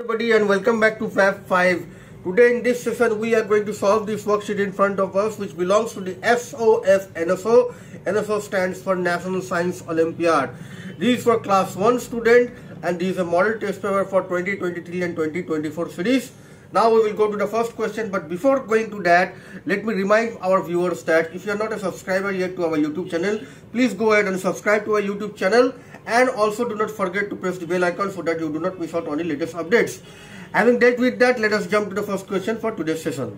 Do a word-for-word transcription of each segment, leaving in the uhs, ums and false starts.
Everybody, and welcome back to Fav Five. Today in this session we are going to solve this worksheet in front of us, which belongs to the S O F N S O. N S O stands for National Science Olympiad. These were class one student, and these are model test paper for twenty twenty-three and twenty twenty-four series. Now we will go to the first question, but before going to that, let me remind our viewers that if you are not a subscriber yet to our YouTube channel, please go ahead and subscribe to our YouTube channel, and also do not forget to press the bell icon so that you do not miss out on the latest updates. Having dealt with that, let us jump to the first question for today's session.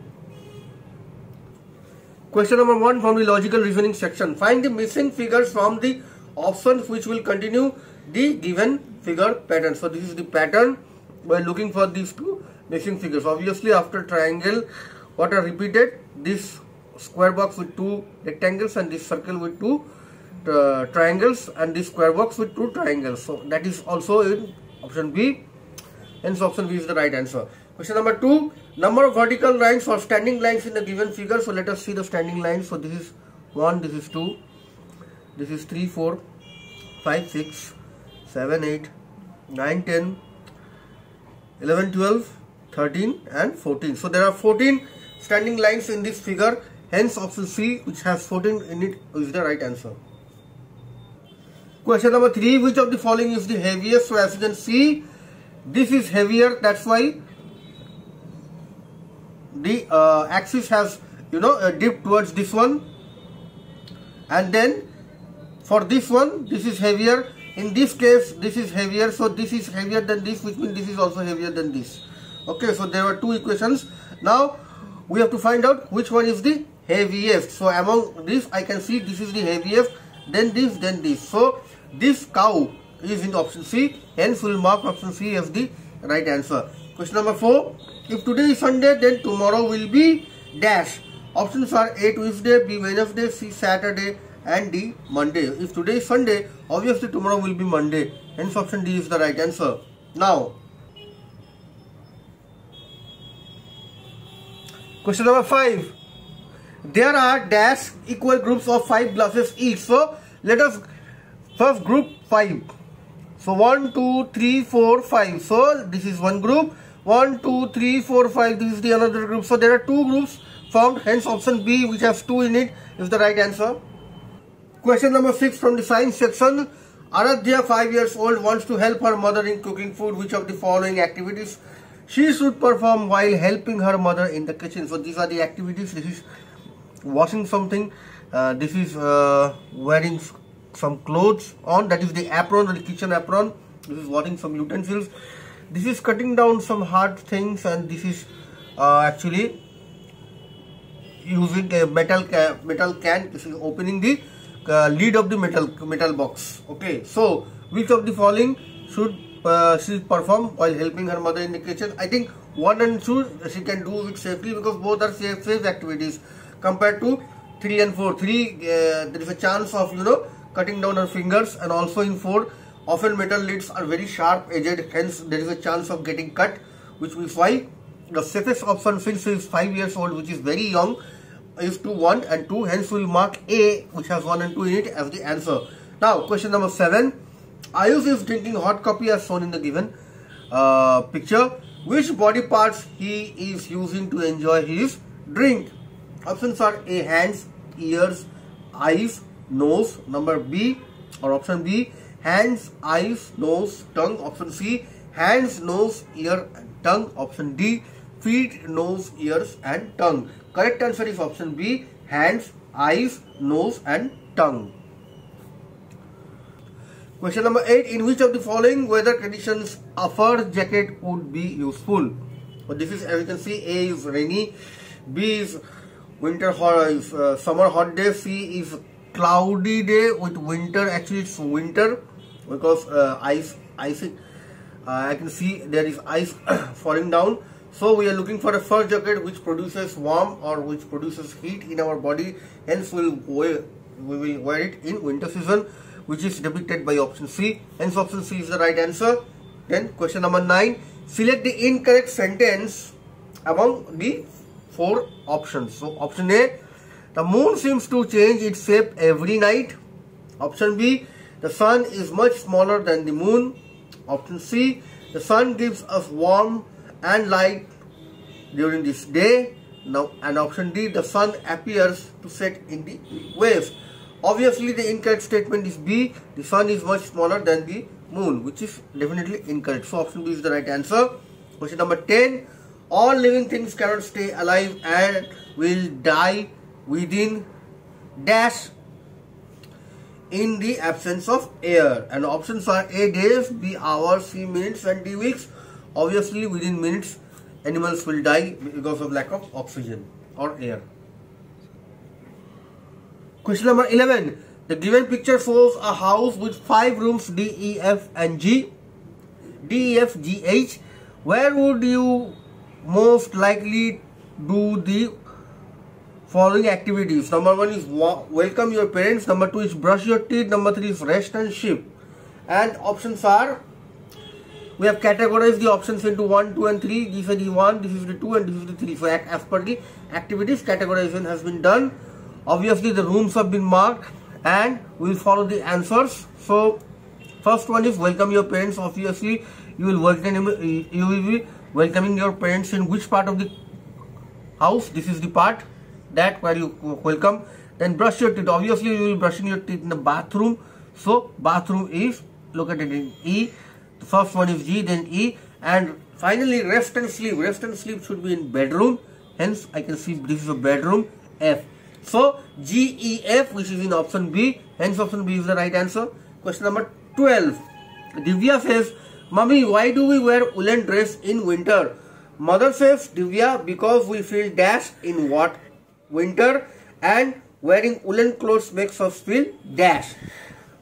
Question number one from the logical reasoning section. Find the missing figures from the options which will continue the given figure pattern. So this is the pattern by looking for these two missing figures. Obviously, after triangle, what are repeated? This square box with two rectangles, and this circle with two uh, triangles, and this square box with two triangles. So that is also in option B. Hence, option B is the right answer. Question number two: number of vertical lines or standing lines in the given figure. So let us see the standing lines. So this is one. This is two. This is three, four, five, six, seven, eight, nine, ten, eleven, twelve. thirteen and fourteen. So there are fourteen standing lines in this figure. Hence option C, which has fourteen in it, is the right answer. Question number three. Which of the following is the heaviest? So as you can see, this is heavier. That's why the uh, axis has, you know, uh, dipped towards this one. And then for this one, this is heavier. In this case, this is heavier. So this is heavier than this, which means this is also heavier than this. Okay, so there were two equations. Now we have to find out which one is the heaviest. So among this, I can see this is the heaviest, then this, then this. So this cow is in option C. Hence, we'll mark option C as the right answer. Question number four. If today is Sunday, then tomorrow will be dash. Options are A Tuesday, B Wednesday, C Saturday, and D Monday. If today is Sunday, obviously tomorrow will be Monday. Hence, option D is the right answer. Now, question number five. There are dash equal groups of five glasses each. So let us first group five. So one, two, three, four, five. So this is one group. One, two, three, four, five. This is the another group. So there are two groups formed. Hence option B, which has two in it, is the right answer. Question number six from the science section. Aradhya, five years old, wants to help her mother in cooking food. Which of the following activities she should perform while helping her mother in the kitchen? So these are the activities. This is washing something. Uh, this is uh, wearing some clothes on. That is the apron or the kitchen apron. This is washing some utensils. This is cutting down some hard things. And this is uh, actually using a metal ca metal can. This is opening the uh, lid of the metal metal box. Okay. So which of the following should Uh, she perform while helping her mother in the kitchen? I think one and two she can do it safely, because both are safe, safe activities compared to three and four. Three, uh, there is a chance of, you know, cutting down her fingers, and also in four, often metal lids are very sharp edged. Hence, there is a chance of getting cut, which means why the safest option, since she is five years old, which is very young, is to one and two. Hence, we'll mark A, which has one and two in it, as the answer. Now, question number seven. Ayush is drinking hot coffee as shown in the given uh, picture. Which body parts he is using to enjoy his drink? Options are A, hands, ears, eyes, nose. Number B, or option B, hands, eyes, nose, tongue. Option C, hands, nose, ear and tongue. Option D, feet, nose, ears and tongue. Correct answer is option B, hands, eyes, nose and tongue. Question number eight. In which of the following weather conditions a fur jacket would be useful? So this is, as you can see, A is rainy, B is winter hot, is, uh, summer hot day, C is cloudy day with winter. Actually, it's winter because uh, ice, ice. Uh, I can see there is ice falling down. So we are looking for a fur jacket which produces warmth or which produces heat in our body. Hence, we'll wear, we will wear it in winter season, which is depicted by option C. Hence, option C is the right answer. Then, question number nine. Select the incorrect sentence among the four options. So, option A, the moon seems to change its shape every night. Option B, the sun is much smaller than the moon. Option C, The sun gives us warmth and light during this day. Now, and option D, the sun appears to set in the waves. Obviously, the incorrect statement is B, the sun is much smaller than the moon, which is definitely incorrect. So, option B is the right answer. Question number ten, all living things cannot stay alive and will die within dash in the absence of air. And options are A, days, B, hours, C, minutes, and D, weeks. Obviously, within minutes, animals will die because of lack of oxygen or air. Question number eleven. The given picture shows a house with five rooms D, E, F, and G. D, E, F, G, H. Where would you most likely do the following activities? Number one is welcome your parents. Number two is brush your teeth. Number three is rest and ship. And options are, we have categorized the options into one, two and three. These are the one, this is the two and this is the three. So as per the activities, categorization has been done. Obviously the rooms have been marked and we will follow the answers. So first one is welcome your parents. Obviously you will welcome, you will be welcoming your parents in which part of the house? This is the part that where you welcome. Then brush your teeth. Obviously you will brush your teeth in the bathroom. So bathroom is located in E. The first one is G, then E, and finally rest and sleep. Rest and sleep should be in bedroom, hence I can see this is a bedroom, F. So G, E, F, which is in option B, hence option B is the right answer. Question number twelve. Divya says, Mummy, why do we wear woolen dress in winter? Mother says, Divya, because we feel dash in what? Winter, and wearing woolen clothes makes us feel dash.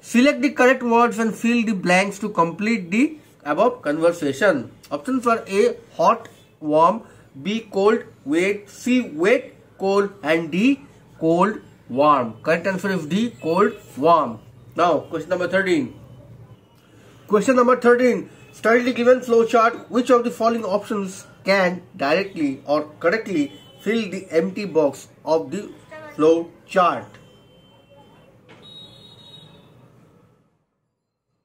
Select the correct words and fill the blanks to complete the above conversation. Options are A, hot, warm, B, cold, wet, C, wet, cold, and D, cold, warm. Correct answer is D, cold, warm. Now, question number thirteen. Question number thirteen. Study the given flowchart. Which of the following options can directly or correctly fill the empty box of the flowchart?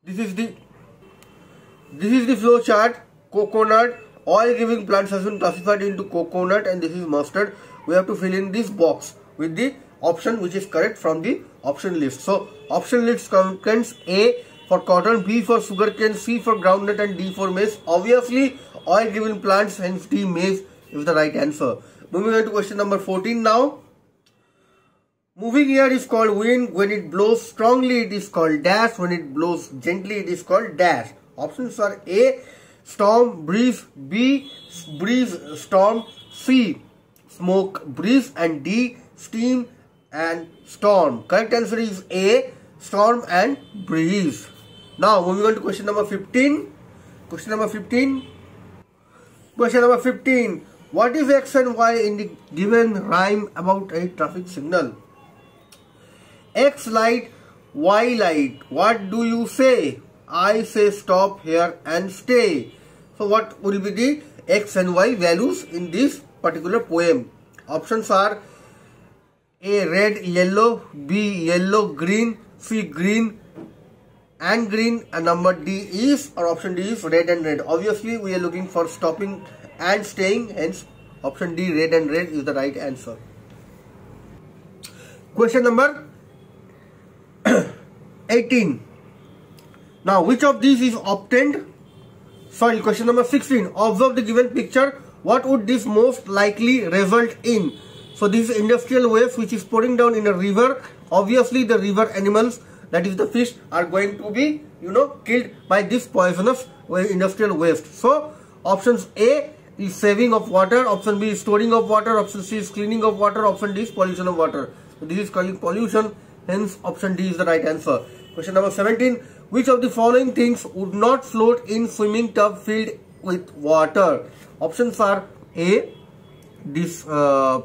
This is the this is the flow chart. Coconut, all giving plants has been classified into coconut, and this is mustard. We have to fill in this box with the option which is correct from the option list. So option list contains A for cotton, B for sugarcane, C for groundnut, and D for maize. Obviously, all giving plants, hence D, maize is the right answer. Moving on to question number fourteen now. Moving air is called wind. When it blows strongly, it is called dash. When it blows gently, it is called dash. Options are A, storm, breeze, B, breeze, storm, C, smoke, breeze, and D, steam and storm. Correct answer is A, storm and breeze. Now, moving on to question number fifteen. Question number fifteen. Question number fifteen. What is X and Y in the given rhyme about a traffic signal? X light, Y light. What do you say? I say stop here and stay. So what will be the X and Y values in this particular poem? Options are A, red, yellow, B, yellow, green, C, green and green, and number D is, or option D is red and red. Obviously we are looking for stopping and staying, hence option D, red and red is the right answer. Question number eighteen. Now, which of these is obtained? Sorry, question number sixteen. Observe the given picture. What would this most likely result in? So, this is industrial waste which is pouring down in a river. Obviously, the river animals, that is the fish, are going to be, you know, killed by this poisonous industrial waste. So, options A is saving of water. Option B is storing of water. Option C is cleaning of water. Option D is pollution of water. So, this is called pollution. Hence, option D is the right answer. Question number seventeen. Which of the following things would not float in swimming tub filled with water? Options are A, this, uh,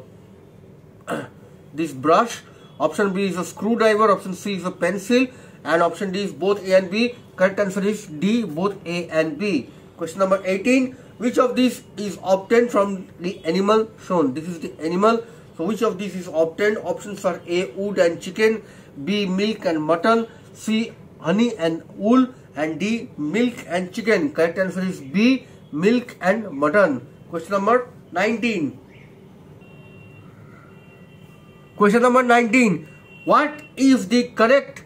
this brush. Option B is a screwdriver. Option C is a pencil. And option D is both A and B. Correct answer is D, both A and B. Question number eighteen. Which of these is obtained from the animal shown? This is the animal. So which of these is obtained? Options are A, wood and chicken, B, milk and mutton, C, honey and wool, and D, milk and chicken. Correct answer is B, milk and mutton. Question number nineteen. Question number nineteen. What is the correct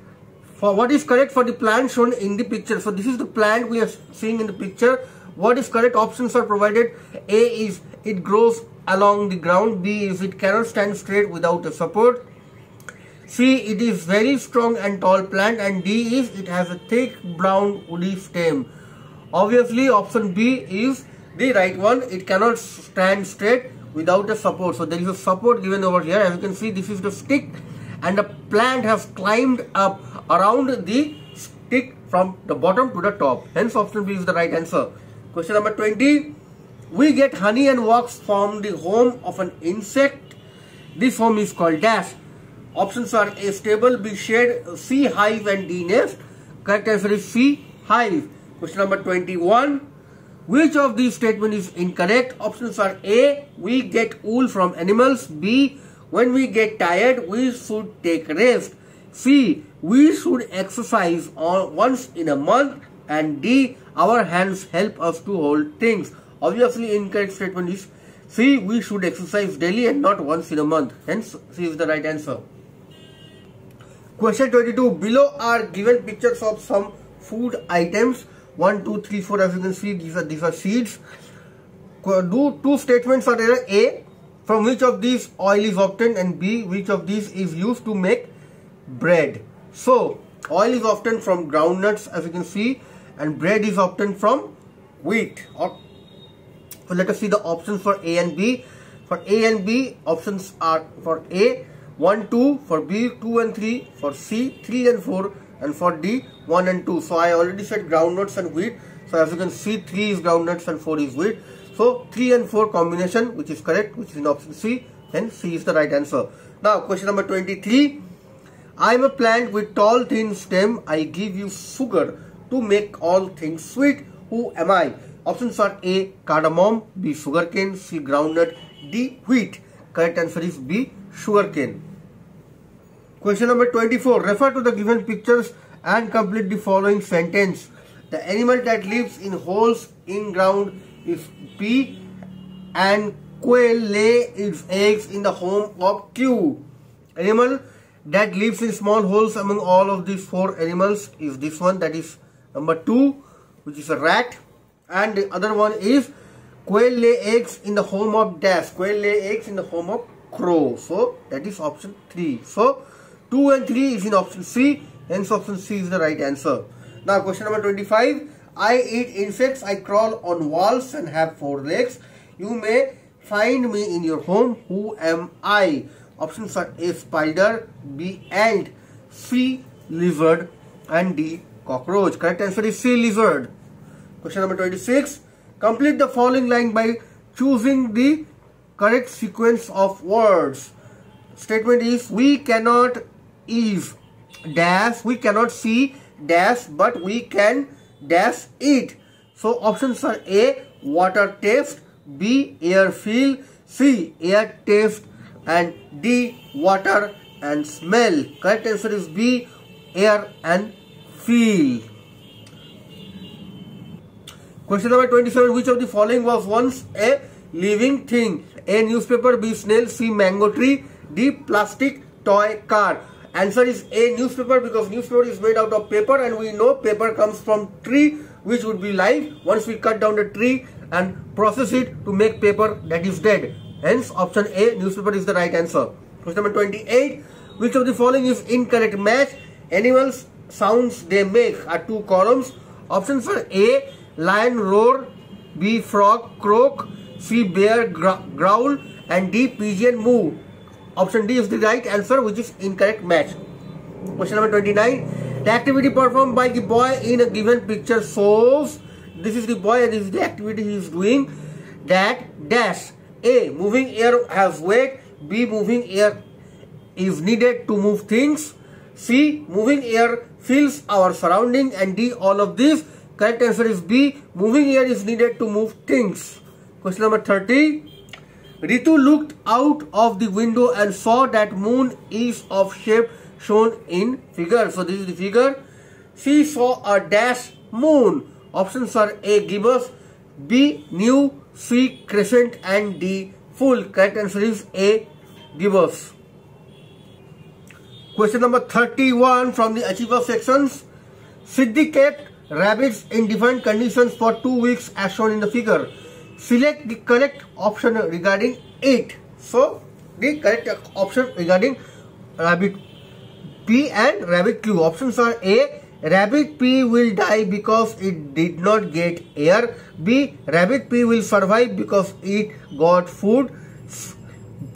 for what is correct for the plant shown in the picture? So this is the plant we are seeing in the picture. What is correct? Options are provided. A is it grows along the ground. B is it cannot stand straight without a support. C, it is very strong and tall plant. And D is it has a thick brown woody stem. Obviously option B is the right one. It cannot stand straight without a support. So there is a support given over here. As you can see, this is the stick and the plant has climbed up around the stick from the bottom to the top. Hence option B is the right answer. Question number twenty. We get honey and wax from the home of an insect. This home is called dash. Options are A, stable, B, shade, C, hive, and D, nest. Correct answer is C, hive. Question number twenty-one. Which of these statements is incorrect? Options are A, we get wool from animals. B, when we get tired, we should take rest. C, we should exercise once in a month. And D, our hands help us to hold things. Obviously, incorrect statement is C, we should exercise daily and not once in a month. Hence, C is the right answer. Question twenty-two. Below are given pictures of some food items. one, two, three, four. As you can see, these are, these are seeds. Do two statements are there. A, from which of these oil is obtained, and B, which of these is used to make bread. So, oil is obtained from groundnuts, as you can see, and bread is obtained from wheat. Or, so let us see the options for A and B. For A and B, options are for A, one, two, for B, two and three, for C, three and four, and for D, one and two. So I already said groundnuts and wheat. So as you can see, three is groundnuts and four is wheat. So three and four combination, which is correct, which is in option C. Then C is the right answer. Now question number twenty-three. I am a plant with tall thin stem. I give you sugar to make all things sweet. Who am I? Options are A, cardamom, B, sugarcane, C, groundnut, D, wheat. Correct answer is B, sugarcane. Question number twenty-four. Refer to the given pictures and complete the following sentence. The animal that lives in holes in ground is P, and quail lay its eggs in the home of Q. Animal that lives in small holes among all of these four animals is this one, that is number two, which is a rat. And the other one is quail lay eggs in the home of dash. Quail lay eggs in the home of crow. So that is option three. So two and three is in option C. Hence option C is the right answer. Now question number twenty-five. I eat insects. I crawl on walls and have four legs. You may find me in your home. Who am I? Options are A, spider, B, ant, C, lizard, and D, cockroach. Correct answer is C, lizard. Question number twenty-six. Complete the following line by choosing the correct sequence of words. Statement is, we cannot eat dash, we cannot see dash, but we can dash eat. So options are A, water taste, B, air feel, C, air taste, and D, water and smell. Correct answer is B, air and feel. Question number twenty-seven. Which of the following was once a living thing? A, newspaper, B, snail, C, mango tree, D, plastic toy car. Answer is A, newspaper, because newspaper is made out of paper, and we know paper comes from tree, which would be live. Once we cut down the tree and process it to make paper, that is dead. Hence option A, newspaper, is the right answer. Question number twenty-eight. Which of the following is incorrect? Match animals sounds they make are two columns. Options are A, lion roar, B, frog croak, C, bear growl, and D, pigeon moo. Option D is the right answer, which is incorrect match. Question number twenty-nine. The activity performed by the boy in a given picture shows. This is the boy and this is the activity he is doing. That dash. A, moving air has weight. B, moving air is needed to move things. C, moving air fills our surrounding. And D, all of these. Correct answer is B, moving air is needed to move things. Question number thirty. Ritu looked out of the window and saw that moon is of shape shown in figure. So this is the figure. C. Saw a dash moon. Options are A. Gibbous, B. New, C. Crescent, and D. Full. Correct answer is A. Gibbous. Question number thirty-one from the Achiever sections. Syndicate rabbits in different conditions for two weeks as shown in the figure. Select the correct option regarding it. So, the correct option regarding rabbit P and rabbit Q. Options are A. Rabbit P will die because it did not get air. B. Rabbit P will survive because it got food.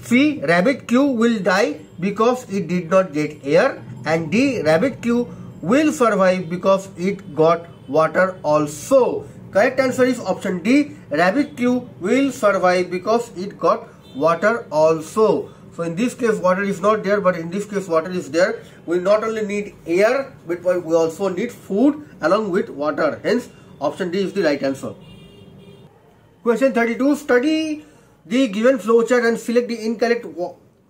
C. Rabbit Q will die because it did not get air. And D. Rabbit Q will survive because it got water also. Correct answer is option D. Rabbit Q will survive because it got water also. So in this case water is not there, but in this case water is there. We not only need air, but we also need food along with water. Hence option D is the right answer. Question thirty-two. Study the given flowchart and select the incorrect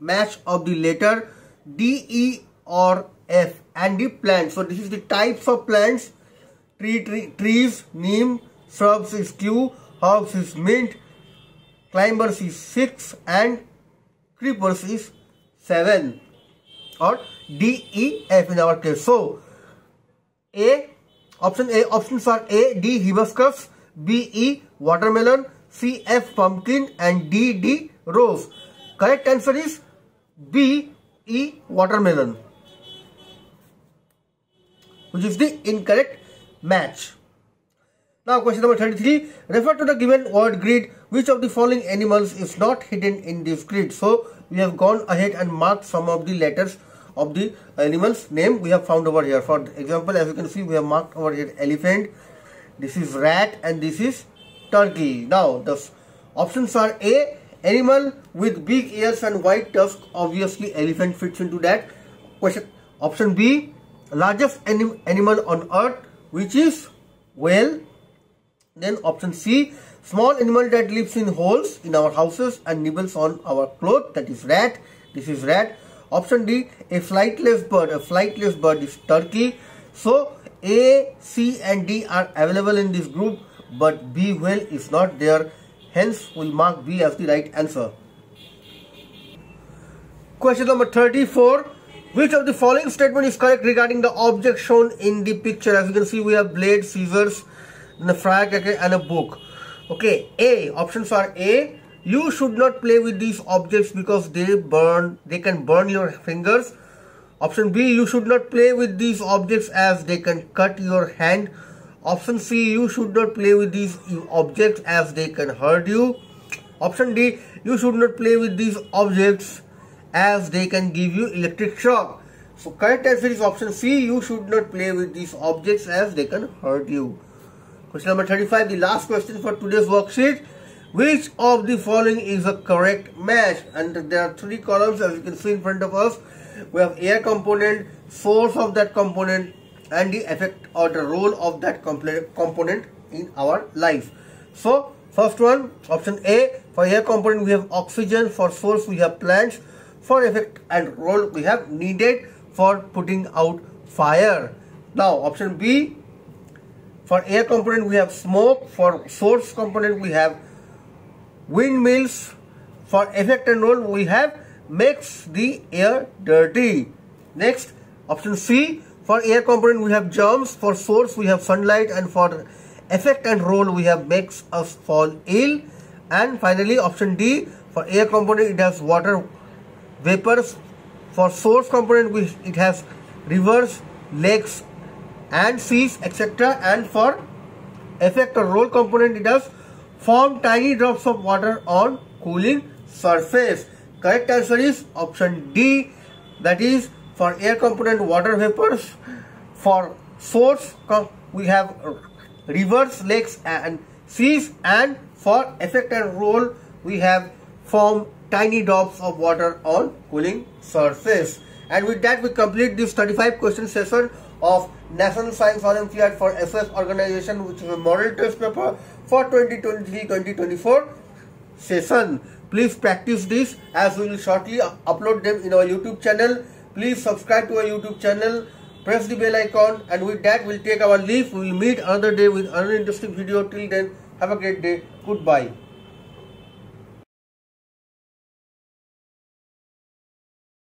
match of the letter D, E or F and the plant. So this is the types of plants. Tree, tree, trees, neem, shrubs is Q, herbs is mint, climbers is six and creepers is seven, or D, E, F in our case. So, A, option A, options are A, D, hibiscus, B, E, watermelon, C, F, pumpkin, and D, D, rose. Correct answer is B, E, watermelon, which is the incorrect match. Now question number thirty-three. Refer to the given word grid. Which of the following animals is not hidden in this grid? So we have gone ahead and marked some of the letters of the animals name we have found over here. For example, as you can see, we have marked over here elephant, this is rat, and this is turkey. Now the options are A. Animal with big ears and white tusk. Obviously elephant fits into that. Question option B. Largest anim animal on earth, which is whale. Then option C, small animal that lives in holes in our houses and nibbles on our clothes, that is rat. This is rat. Option D, a flightless bird. A flightless bird is turkey. So A, C and D are available in this group, but B, whale is not there. Hence we'll mark B as the right answer. Question number thirty-four. Which of the following statement is correct regarding the object shown in the picture? As you can see, we have blade, scissors, and a fry cracker and a book. Okay, A. Options are A. You should not play with these objects because they burn. They can burn your fingers. Option B. You should not play with these objects as they can cut your hand. Option C. You should not play with these objects as they can hurt you. Option D. You should not play with these objects as they can give you electric shock. So correct answer is option C. You should not play with these objects as they can hurt you. Question number thirty-five, the last question for today's worksheet. Which of the following is a correct match? And there are three columns as you can see in front of us. We have air component, source of that component, and the effect or the role of that component in our life. So first one, option A, for air component we have oxygen, for source we have plants, for effect and role we have needed for putting out fire. Now option B, for air component we have smoke, for source component we have windmills, for effect and role we have makes the air dirty. Next option C, for air component we have germs, for source we have sunlight, and for effect and role we have makes us fall ill. And finally option D, for air component it has water vapors, for source component which it has rivers, lakes and seas, etc., and for effect or role component it has form tiny drops of water on cooling surface. Correct answer is option D, that is for air component water vapors, for source we have rivers, lakes and seas, and for effect and role we have form tiny drops of water on cooling surface. And with that we complete this thirty-five question session of National Science Olympiad for S O F organization, which is a model test paper for twenty twenty-three twenty twenty-four session. Please practice this as we will shortly upload them in our YouTube channel. Please subscribe to our YouTube channel press the bell icon, and with that we'll take our leave. We'll meet another day with another interesting video. Till then, have a great day. Goodbye.